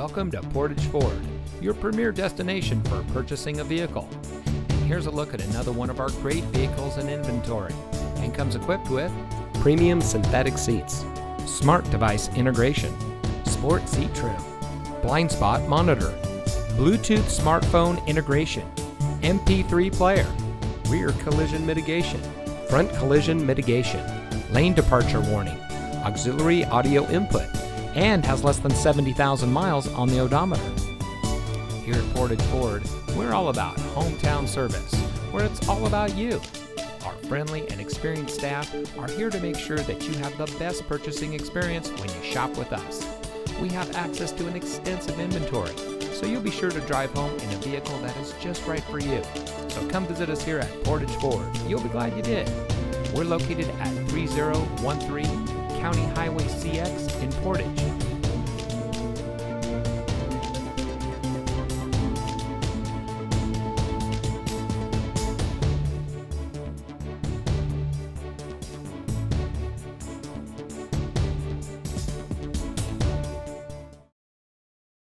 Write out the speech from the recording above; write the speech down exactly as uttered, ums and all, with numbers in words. Welcome to Portage Ford, your premier destination for purchasing a vehicle. And here's a look at another one of our great vehicles in inventory, and comes equipped with premium synthetic seats, smart device integration, sport seat trim, blind spot monitor, Bluetooth smartphone integration, M P three player, rear collision mitigation, front collision mitigation, lane departure warning, auxiliary audio input, and has less than seventy thousand miles on the odometer. Here at Portage Ford, we're all about hometown service, where it's all about you. Our friendly and experienced staff are here to make sure that you have the best purchasing experience when you shop with us. We have access to an extensive inventory, so you'll be sure to drive home in a vehicle that is just right for you. So come visit us here at Portage Ford. You'll be glad you did. We're located at thirty thirteen County Highway C X in Portage.